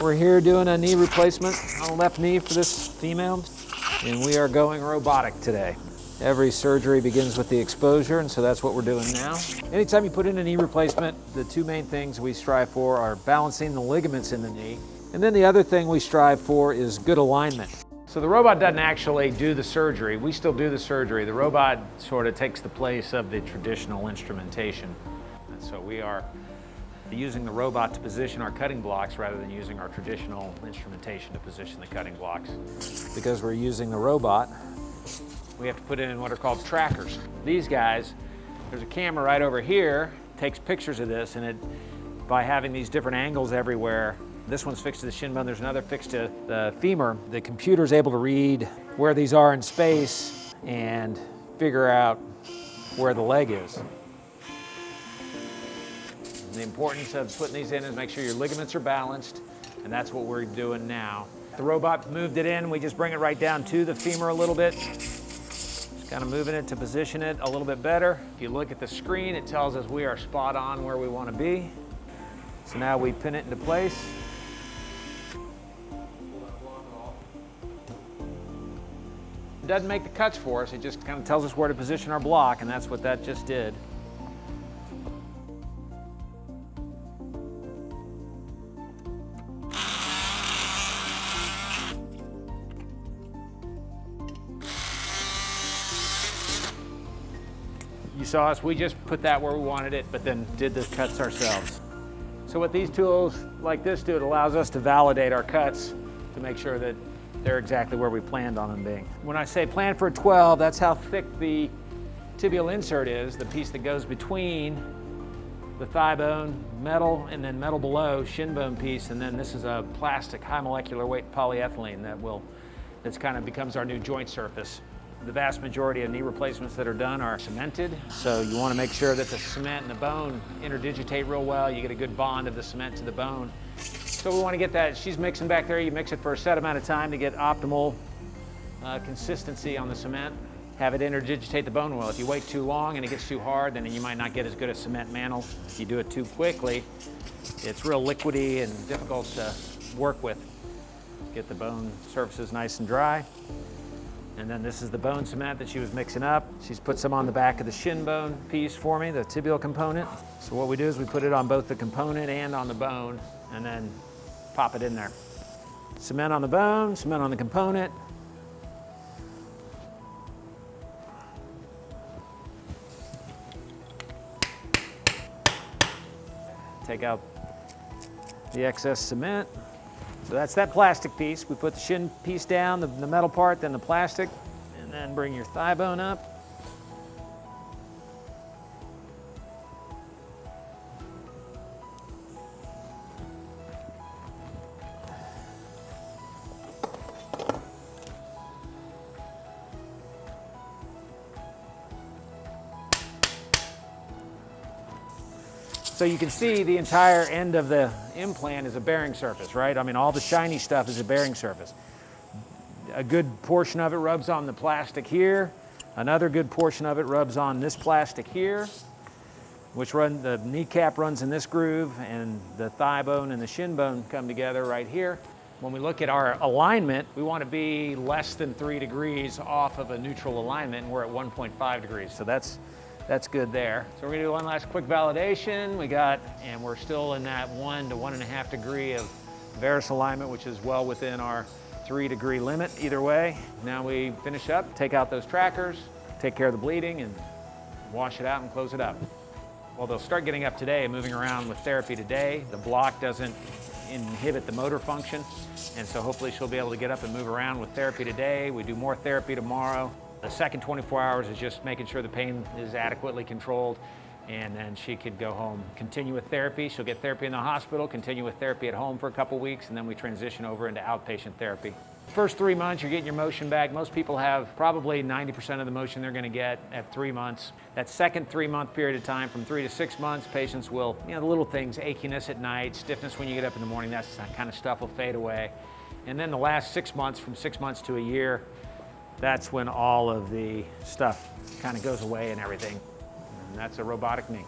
We're here doing a knee replacement on the left knee for this female, and we are going robotic today. Every surgery begins with the exposure, and so that's what we're doing now. Anytime you put in a knee replacement, the two main things we strive for are balancing the ligaments in the knee, and then the other thing we strive for is good alignment. So the robot doesn't actually do the surgery. We still do the surgery. The robot sort of takes the place of the traditional instrumentation. And so we are using the robot to position our cutting blocks rather than using our traditional instrumentation to position the cutting blocks. Because we're using the robot, we have to put in what are called trackers. These guys, there's a camera right over here, takes pictures of this, and by having these different angles everywhere, this one's fixed to the shin bone, there's another fixed to the femur. The computer's able to read where these are in space and figure out where the leg is. And the importance of putting these in is make sure your ligaments are balanced, and that's what we're doing now. The robot moved it in, we just bring it right down to the femur a little bit. Kind of moving it to position it a little bit better. If you look at the screen, it tells us we are spot on where we want to be. So now we pin it into place. It doesn't make the cuts for us, it just kind of tells us where to position our block, and that's what that just did. You saw us, we just put that where we wanted it, but then did the cuts ourselves. So what these tools like this do, it allows us to validate our cuts to make sure that they're exactly where we planned on them being. When I say plan for a 12, that's how thick the tibial insert is, the piece that goes between the thigh bone, metal, and then metal below, shin bone piece, and then this is a plastic, high molecular weight polyethylene that's kind of becomes our new joint surface. The vast majority of knee replacements that are done are cemented, so you want to make sure that the cement and the bone interdigitate real well. You get a good bond of the cement to the bone. So we want to get that, she's mixing back there, you mix it for a set amount of time to get optimal consistency on the cement. Have it interdigitate the bone well. If you wait too long and it gets too hard, then you might not get as good a cement mantle. If you do it too quickly, it's real liquidy and difficult to work with. Get the bone surfaces nice and dry. And then this is the bone cement that she was mixing up. She's put some on the back of the shin bone piece for me, the tibial component. So what we do is we put it on both the component and on the bone, and then pop it in there. Cement on the bone, cement on the component. Take out the excess cement. So that's that plastic piece. We put the shin piece down, the metal part, then the plastic, and then bring your thigh bone up. So you can see the entire end of the implant is a bearing surface, right? I mean, all the shiny stuff is a bearing surface. A good portion of it rubs on the plastic here. Another good portion of it rubs on this plastic here, which the kneecap runs in this groove, and the thigh bone and the shin bone come together right here. When we look at our alignment, we want to be less than 3 degrees off of a neutral alignment, and we're at 1.5 degrees, so that's good there. So we're gonna do one last quick validation. And we're still in that 1 to 1.5 degree of varus alignment, which is well within our 3 degree limit either way. Now we finish up, take out those trackers, take care of the bleeding, and wash it out and close it up. Well, they'll start getting up today and moving around with therapy today. The block doesn't inhibit the motor function, and so hopefully she'll be able to get up and move around with therapy today. We do more therapy tomorrow. The second 24 hours is just making sure the pain is adequately controlled, and then she could go home, continue with therapy. She'll get therapy in the hospital, continue with therapy at home for a couple weeks, and then we transition over into outpatient therapy. First 3 months, you're getting your motion back. Most people have probably 90% of the motion they're gonna get at 3 months. That second 3 month period of time, from 3 to 6 months, patients will, you know, the little things, achiness at night, stiffness when you get up in the morning, that kind of stuff will fade away. And then the last 6 months, from 6 months to a year, that's when all of the stuff kind of goes away and everything. And that's a robotic knee.